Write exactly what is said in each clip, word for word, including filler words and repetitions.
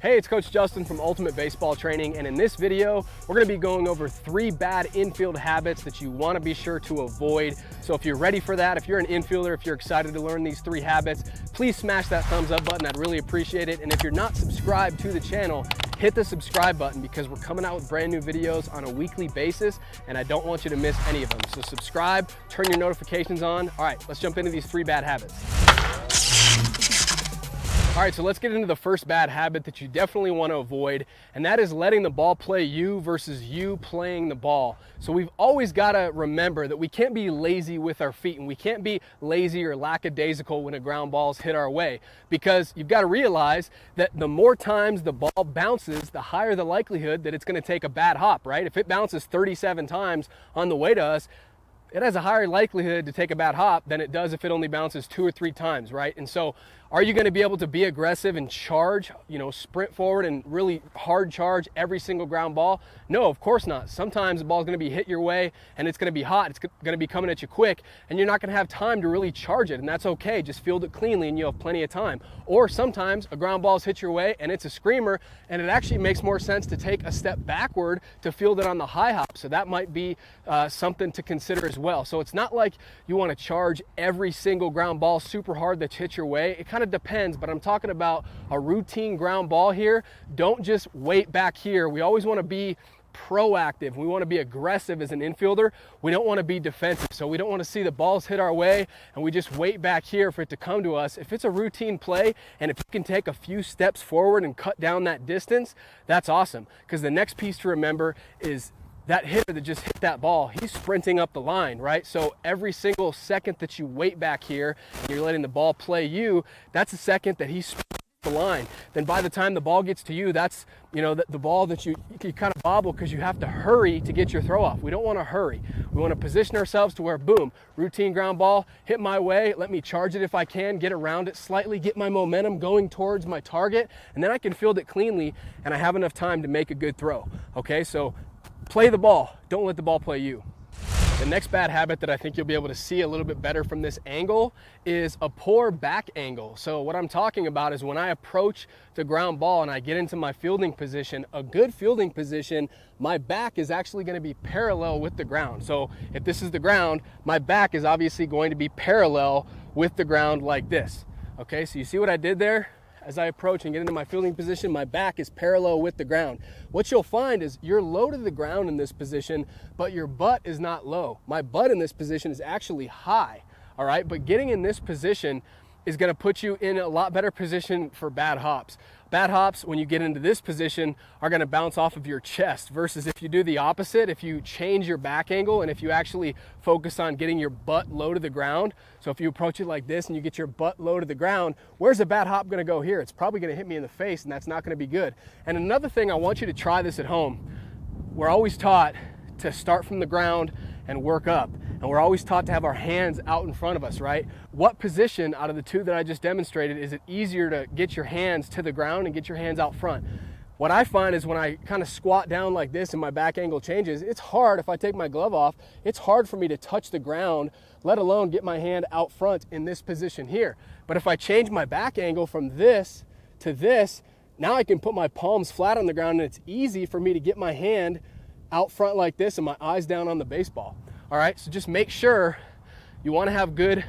Hey, it's Coach Justin from Ultimate Baseball Training, and in this video, we're gonna be going over three bad infield habits that you wanna be sure to avoid. So if you're ready for that, if you're an infielder, if you're excited to learn these three habits, please smash that thumbs up button, I'd really appreciate it. And if you're not subscribed to the channel, hit the subscribe button because we're coming out with brand new videos on a weekly basis, and I don't want you to miss any of them. So subscribe, turn your notifications on. All right, let's jump into these three bad habits. All right, so let's get into the first bad habit that you definitely want to avoid, and that is letting the ball play you versus you playing the ball. So we've always got to remember that we can't be lazy with our feet, and we can't be lazy or lackadaisical when a ground ball's hit our way, because you've got to realize that the more times the ball bounces, the higher the likelihood that it's going to take a bad hop, right? If it bounces thirty-seven times on the way to us, it has a higher likelihood to take a bad hop than it does if it only bounces two or three times, right? And so are you going to be able to be aggressive and charge, you know, sprint forward and really hard charge every single ground ball? No, of course not. Sometimes the ball's going to be hit your way and it's going to be hot. It's going to be coming at you quick and you're not going to have time to really charge it, and that's okay. Just field it cleanly and you'll have plenty of time. Or sometimes a ground ball's hit your way and it's a screamer and it actually makes more sense to take a step backward to field it on the high hop. So that might be uh, something to consider as well. Well. So it's not like you want to charge every single ground ball super hard that's hit your way. It kind of depends, but I'm talking about a routine ground ball here. Don't just wait back here. We always want to be proactive. We want to be aggressive as an infielder. We don't want to be defensive. So we don't want to see the balls hit our way and we just wait back here for it to come to us. If it's a routine play and if you can take a few steps forward and cut down that distance, that's awesome. Because the next piece to remember is that hitter that just hit that ball, he's sprinting up the line, right? So every single second that you wait back here and you're letting the ball play you, that's a second that he's sprinting up the line. Then by the time the ball gets to you, that's, you know, the, the ball that you, you kind of bobble because you have to hurry to get your throw off. We don't want to hurry. We want to position ourselves to where, boom, routine ground ball, hit my way, let me charge it if I can, get around it slightly, get my momentum going towards my target, and then I can field it cleanly and I have enough time to make a good throw, okay? So play the ball, don't let the ball play you. The next bad habit that I think you'll be able to see a little bit better from this angle is a poor back angle. So what I'm talking about is when I approach the ground ball and I get into my fielding position, a good fielding position, my back is actually going to be parallel with the ground. So if this is the ground, my back is obviously going to be parallel with the ground like this. Okay, so you see what I did there? As I approach and get into my fielding position, my back is parallel with the ground. What you'll find is you're low to the ground in this position, but your butt is not low. My butt in this position is actually high, all right? But getting in this position is gonna put you in a lot better position for bad hops. Bad hops, when you get into this position, are gonna bounce off of your chest versus if you do the opposite, if you change your back angle and if you actually focus on getting your butt low to the ground. So if you approach it like this and you get your butt low to the ground, where's the bad hop gonna go here? It's probably gonna hit me in the face and that's not gonna be good. And another thing, I want you to try this at home. We're always taught to start from the ground and work up. And we're always taught to have our hands out in front of us, right? What position out of the two that I just demonstrated is it easier to get your hands to the ground and get your hands out front? What I find is when I kind of squat down like this and my back angle changes, it's hard, if I take my glove off, it's hard for me to touch the ground, let alone get my hand out front in this position here. But if I change my back angle from this to this, now I can put my palms flat on the ground and it's easy for me to get my hand out front like this and my eyes down on the baseball. All right, so just make sure you want to have good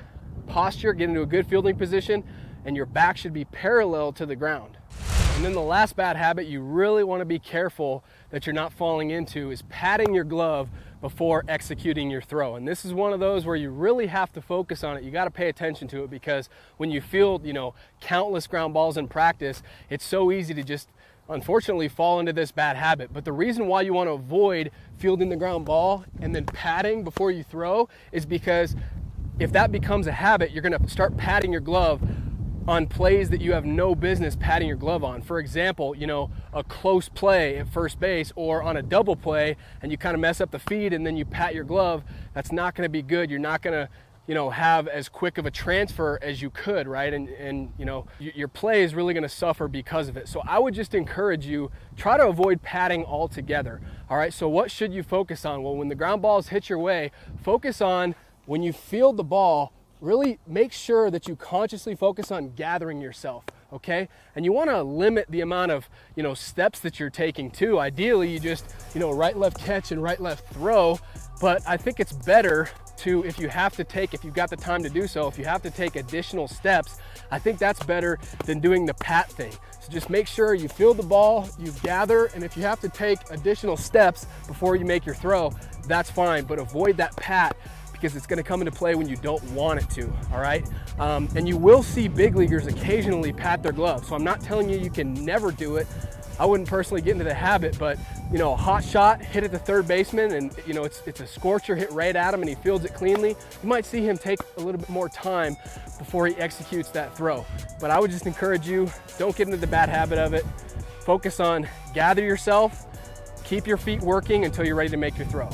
posture, get into a good fielding position, and your back should be parallel to the ground. And then the last bad habit you really want to be careful that you're not falling into is patting your glove before executing your throw. And this is one of those where you really have to focus on it. You got to pay attention to it because when you field, you know, countless ground balls in practice, it's so easy to just unfortunately fall into this bad habit. But the reason why you want to avoid fielding the ground ball and then patting before you throw is because if that becomes a habit, you're going to start patting your glove on plays that you have no business patting your glove on. For example, you know, a close play at first base or on a double play and you kind of mess up the feed and then you pat your glove, that's not going to be good. You're not going to, you know, have as quick of a transfer as you could, right? And, and you know, your play is really gonna suffer because of it. So I would just encourage you, try to avoid patting altogether, all right? So what should you focus on? Well, when the ground balls hit your way, focus on when you field the ball, really make sure that you consciously focus on gathering yourself, okay? And you want to limit the amount of, you know, steps that you're taking too. Ideally, you just, you know, right, left catch and right, left throw. But I think it's better to, if you have to take, if you've got the time to do so, if you have to take additional steps, I think that's better than doing the pat thing. So just make sure you field the ball, you gather, and if you have to take additional steps before you make your throw, that's fine, but avoid that pat, because it's gonna come into play when you don't want it to, all right? Um, and you will see big leaguers occasionally pat their glove. So I'm not telling you you can never do it. I wouldn't personally get into the habit, but you know, a hot shot hit at the third baseman, and you know, it's, it's a scorcher hit right at him and he fields it cleanly. You might see him take a little bit more time before he executes that throw. But I would just encourage you, don't get into the bad habit of it. Focus on gather yourself, keep your feet working until you're ready to make your throw.